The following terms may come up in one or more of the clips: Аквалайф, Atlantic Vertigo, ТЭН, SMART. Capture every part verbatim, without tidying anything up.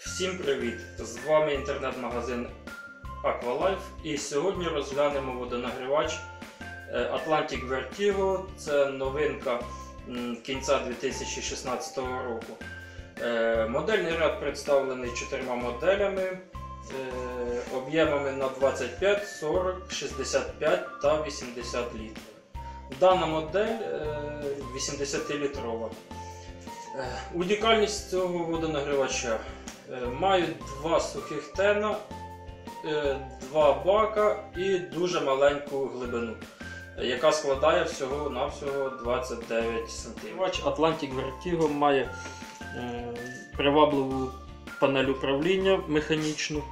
Всім привіт! З вами інтернет-магазин Аквалайф, і сьогодні розглянемо водонагрівач Atlantic Vertigo. Це новинка кінця дві тисячі шістнадцятого року. Модельний ряд представлений чотирма моделями, об'ємами на двадцять п'ять, сорок, шістдесят п'ять та вісімдесят літрів. Дана модель вісімдесятилітрова. Унікальність цього водонагрівача: має два сухих тена, два бака і дуже маленьку глибину, яка складає всього-навсього двадцять дев'ять см. Atlantic Vertigo має привабливу панель управління механічну.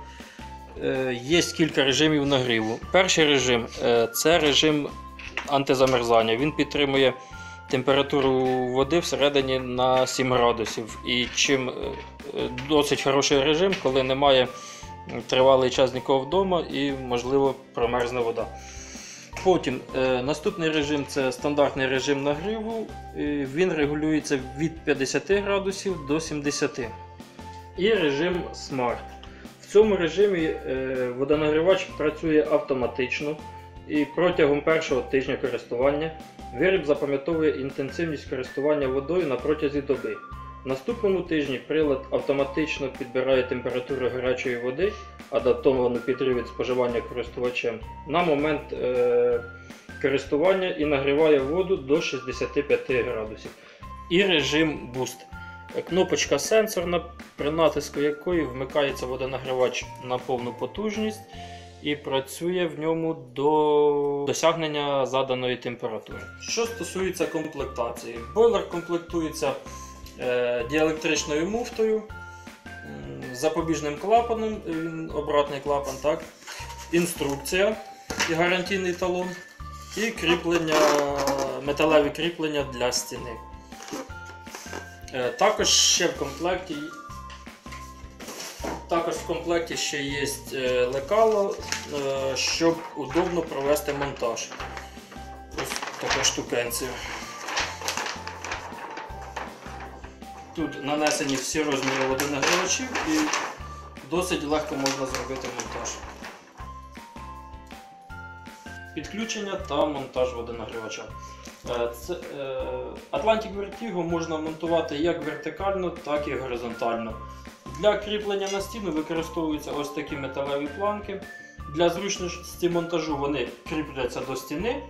Є кілька режимів нагріву. Перший режим – це режим антизамерзання. Він підтримує температуру води всередині на сім градусів, і чим досить хороший режим, коли немає тривалий час нікого вдома і, можливо, промерзне вода. Потім е, наступний режим – це стандартний режим нагріву. Він регулюється від п'ятдесяти градусів до сімдесяти. І режим Smart. В цьому режимі е, водонагрівач працює автоматично, і протягом першого тижня користування виріб запам'ятовує інтенсивність користування водою на протязі доби. В наступному тижні прилад автоматично підбирає температуру гарячої води, адаптовану під рівень споживання користувачем, на момент е користування і нагріває воду до шістдесяти п'яти градусів. І режим Boost. Кнопочка сенсорна, при натиску якої вмикається водонагрівач на повну потужність і працює в ньому до досягнення заданої температури. Що стосується комплектації, бойлер комплектується діелектричною муфтою, запобіжним клапаном, він обратний клапан, так? Інструкція і гарантійний талон, і кріплення, металеві кріплення для стіни. Також ще в комплекті Також в комплекті ще є лекало, щоб удобно провести монтаж. Ось така штукенція. Тут нанесені всі розміри водонагрівачів і досить легко можна зробити монтаж. Підключення та монтаж водонагрівача. Atlantic Vertigo можна монтувати як вертикально, так і горизонтально. Для кріплення на стіну використовуються ось такі металеві планки. Для зручності монтажу вони кріпляться до стіни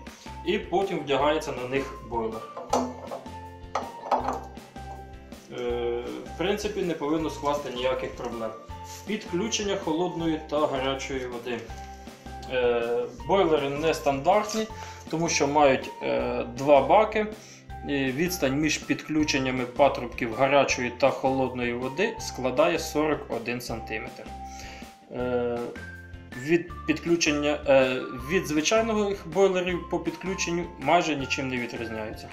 і потім вдягається на них бойлер. В принципі, не повинно скласти ніяких проблем. Підключення холодної та гарячої води. Бойлери нестандартні, тому що мають два баки. Відстань між підключеннями патрубків гарячої та холодної води складає сорок один см. Від, від звичайних бойлерів по підключенню майже нічим не відрізняється.